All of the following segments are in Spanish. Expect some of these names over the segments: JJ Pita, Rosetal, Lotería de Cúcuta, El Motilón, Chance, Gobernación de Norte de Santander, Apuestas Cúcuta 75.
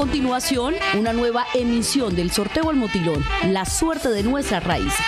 continuación, una nueva emisión del sorteo El Motilón, la suerte de nuestras raíces.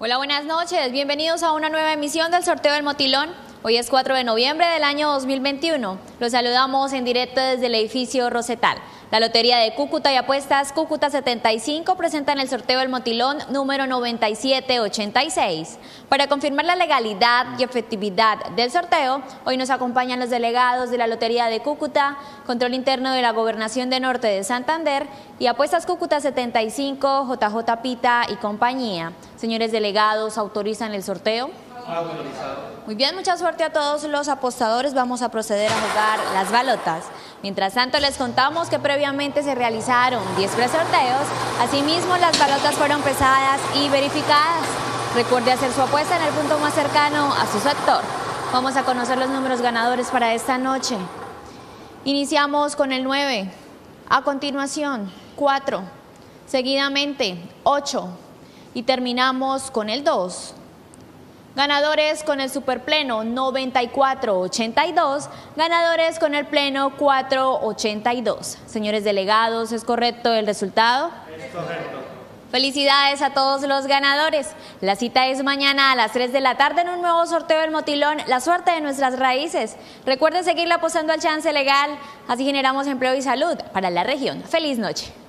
Hola, buenas noches. Bienvenidos a una nueva emisión del sorteo El Motilón. Hoy es 4 de noviembre del año 2021. Los saludamos en directo desde el edificio Rosetal. La Lotería de Cúcuta y Apuestas Cúcuta 75 presentan el sorteo El Motilón número 9786. Para confirmar la legalidad y efectividad del sorteo, hoy nos acompañan los delegados de la Lotería de Cúcuta, Control Interno de la Gobernación de Norte de Santander y Apuestas Cúcuta 75, JJ Pita y compañía. Señores delegados, ¿autorizan el sorteo? Autorizado. Muy bien, mucha suerte a todos los apostadores. Vamos a proceder a jugar las balotas. Mientras tanto, les contamos que previamente se realizaron 10 presorteos. Asimismo, las balotas fueron pesadas y verificadas. Recuerde hacer su apuesta en el punto más cercano a su sector. Vamos a conocer los números ganadores para esta noche. Iniciamos con el 9, a continuación 4, seguidamente 8 y terminamos con el 2. Ganadores con el superpleno 9482, ganadores con el pleno 482. Señores delegados, ¿es correcto el resultado? Es correcto. Felicidades a todos los ganadores. La cita es mañana a las 3 de la tarde en un nuevo sorteo del Motilón, la suerte de nuestras raíces. Recuerden seguirla apostando al chance legal, así generamos empleo y salud para la región. Feliz noche.